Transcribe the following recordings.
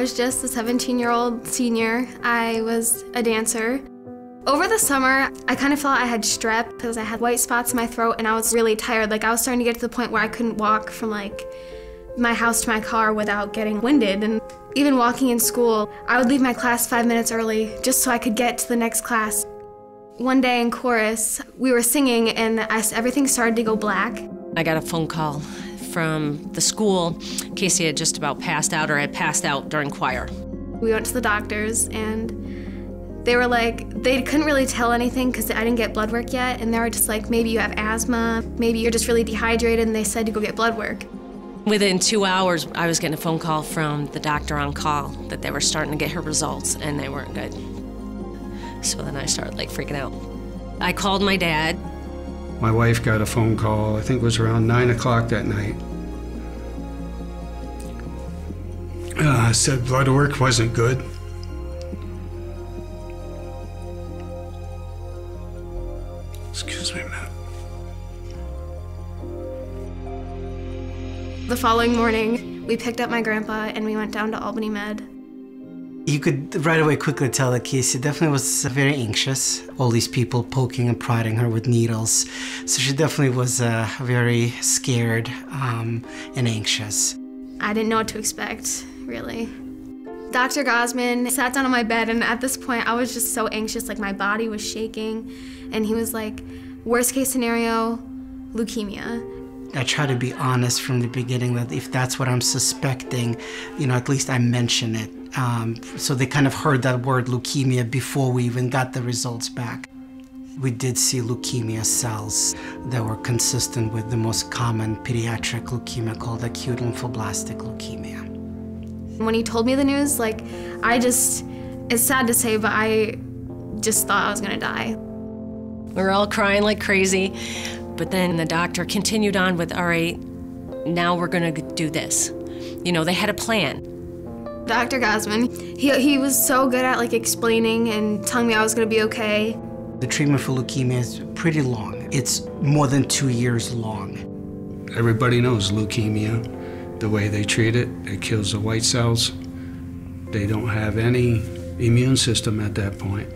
was just a 17-year-old senior. I was a dancer. Over the summer, I kind of felt I had strep because I had white spots in my throat and I was really tired. Like, I was starting to get to the point where I couldn't walk from like my house to my car without getting winded. And even walking in school, I would leave my class 5 minutes early just so I could get to the next class. One day in chorus, we were singing and everything started to go black. I got a phone call from the school. Casey had just about passed out, or had passed out during choir. We went to the doctors and they were like, they couldn't really tell anything because I didn't get blood work yet, and they were just like, maybe you have asthma, maybe you're just really dehydrated, and they said to go get blood work. Within 2 hours, I was getting a phone call from the doctor on call that they were starting to get her results, and they weren't good. So then I started like freaking out. I called my dad. My wife got a phone call, I think it was around 9 o'clock that night. Said blood work wasn't good. Excuse me, ma'am. The following morning, we picked up my grandpa and we went down to Albany Med. You could right away quickly tell that Casey definitely was very anxious. All these people poking and prodding her with needles. So she definitely was very scared and anxious. I didn't know what to expect, really. Dr. Gosman sat down on my bed, and at this point I was just so anxious, like my body was shaking, and he was like, worst case scenario, leukemia. I try to be honest from the beginning that if that's what I'm suspecting, you know, at least I mention it. So they kind of heard that word leukemia before we even got the results back. We did see leukemia cells that were consistent with the most common pediatric leukemia called acute lymphoblastic leukemia. When he told me the news, like, it's sad to say, but I just thought I was gonna die. We were all crying like crazy, but then the doctor continued on with, all right, now we're gonna do this. You know, they had a plan. Dr. Gosman, he was so good at like explaining and telling me I was gonna be okay. The treatment for leukemia is pretty long. It's more than 2 years long. Everybody knows leukemia. The way they treat it, it kills the white cells. They don't have any immune system at that point.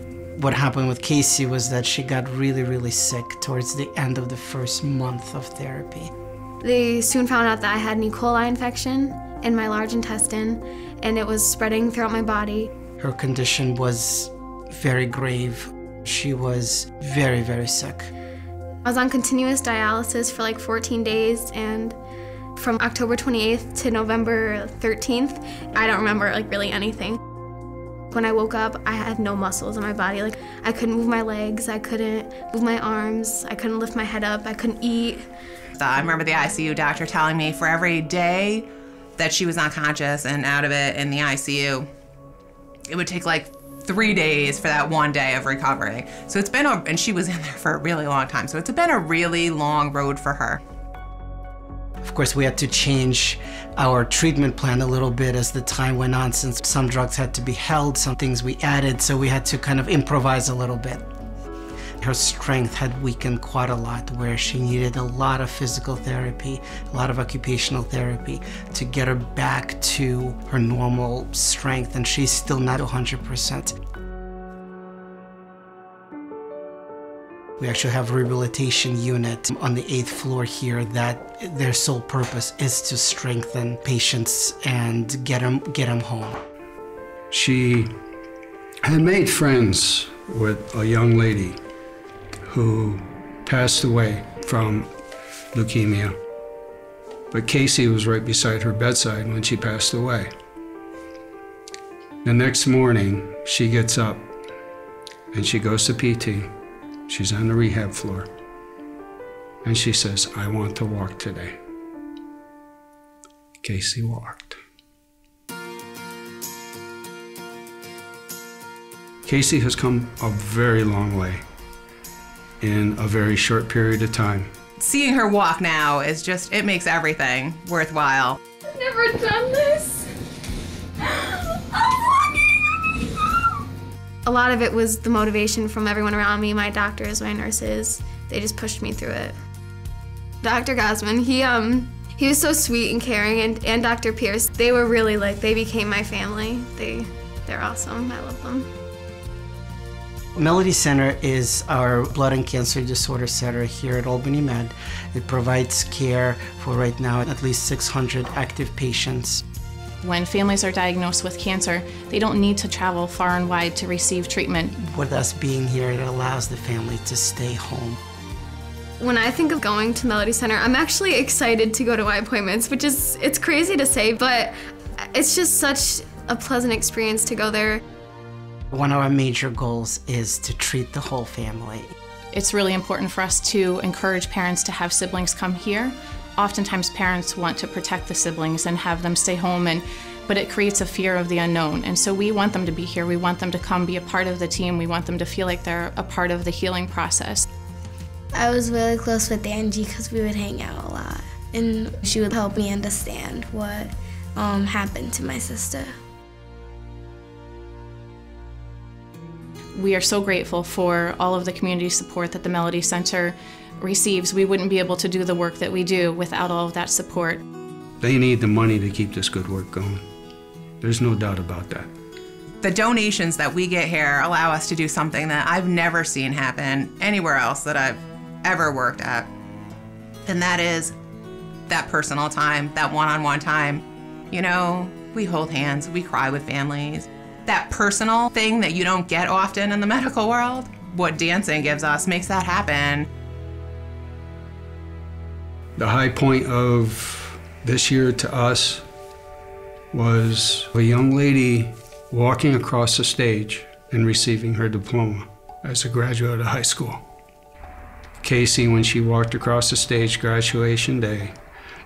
What happened with Casey was that she got really, really sick towards the end of the first month of therapy. They soon found out that I had an E. coli infection in my large intestine, and it was spreading throughout my body. Her condition was very grave. She was very, very sick. I was on continuous dialysis for like 14 days, and from October 28th to November 13th, I don't remember like really anything. When I woke up, I had no muscles in my body. Like, I couldn't move my legs, I couldn't move my arms, I couldn't lift my head up, I couldn't eat. So I remember the ICU doctor telling me for every day that she was unconscious and out of it in the ICU, it would take like 3 days for that one day of recovery. So it's been, and she was in there for a really long time, so it's been a really long road for her. Of course, we had to change our treatment plan a little bit as the time went on, since some drugs had to be held, some things we added, so we had to kind of improvise a little bit. Her strength had weakened quite a lot, where she needed a lot of physical therapy, a lot of occupational therapy to get her back to her normal strength, and she's still not 100%. We actually have a rehabilitation unit on the 8th floor here that their sole purpose is to strengthen patients and get them home. She had made friends with a young lady who passed away from leukemia. But Casey was right beside her bedside when she passed away. The next morning, she gets up and she goes to PT. She's on the rehab floor, and she says, I want to walk today. Casey walked. Casey has come a very long way in a very short period of time. Seeing her walk now is just, it makes everything worthwhile. I've never done this. A lot of it was the motivation from everyone around me, my doctors, my nurses. They just pushed me through it. Dr. Gosman, he He was so sweet and caring, and Dr. Pierce, they were really like, they became my family. They're awesome, I love them. Melody Center is our blood and cancer disorder center here at Albany Med. It provides care for right now at least 600 active patients. When families are diagnosed with cancer, they don't need to travel far and wide to receive treatment. With us being here, it allows the family to stay home. When I think of going to Melody Center, I'm actually excited to go to my appointments, which is, it's crazy to say, but it's just such a pleasant experience to go there. One of our major goals is to treat the whole family. It's really important for us to encourage parents to have siblings come here. Oftentimes parents want to protect the siblings and have them stay home, but it creates a fear of the unknown. And so we want them to be here, we want them to come be a part of the team, we want them to feel like they're a part of the healing process. I was really close with Angie because we would hang out a lot, and she would help me understand what happened to my sister. We are so grateful for all of the community support that the Melody Center receives. We wouldn't be able to do the work that we do without all of that support. They need the money to keep this good work going. There's no doubt about that. The donations that we get here allow us to do something that I've never seen happen anywhere else that I've ever worked at. And that is that personal time, that one-on-one time. You know, we hold hands, we cry with families. That personal thing that you don't get often in the medical world, what dancing gives us makes that happen. The high point of this year to us was a young lady walking across the stage and receiving her diploma as a graduate of high school. Casey, when she walked across the stage graduation day,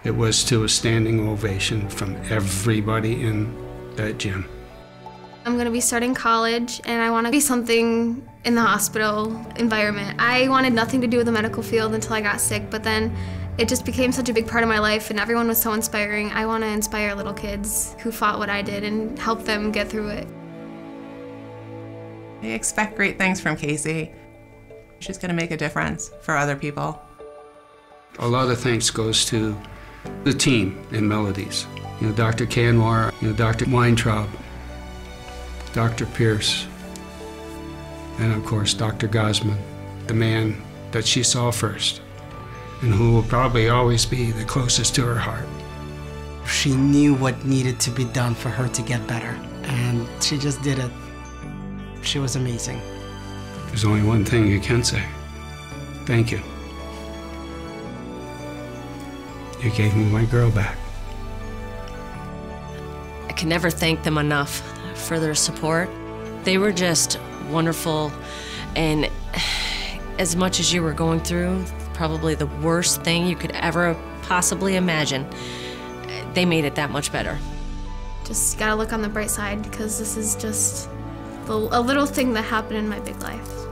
it was to a standing ovation from everybody in that gym. I'm going to be starting college, and I want to be something in the hospital environment. I wanted nothing to do with the medical field until I got sick, but then it just became such a big part of my life, and everyone was so inspiring. I want to inspire little kids who fought what I did and help them get through it. I expect great things from Casey. She's going to make a difference for other people. A lot of thanks goes to the team in Melodies. You know, Dr. Canwar, you know, Dr. Weintraub, Dr. Pierce, and of course Dr. Gosman, the man that she saw first and who will probably always be the closest to her heart. She knew what needed to be done for her to get better, and she just did it. She was amazing. There's only one thing you can say. Thank you. You gave me my girl back. I can never thank them enough for their support. They were just wonderful, and as much as you were going through probably the worst thing you could ever possibly imagine, they made it that much better. Just gotta look on the bright side, because this is just a little thing that happened in my big life.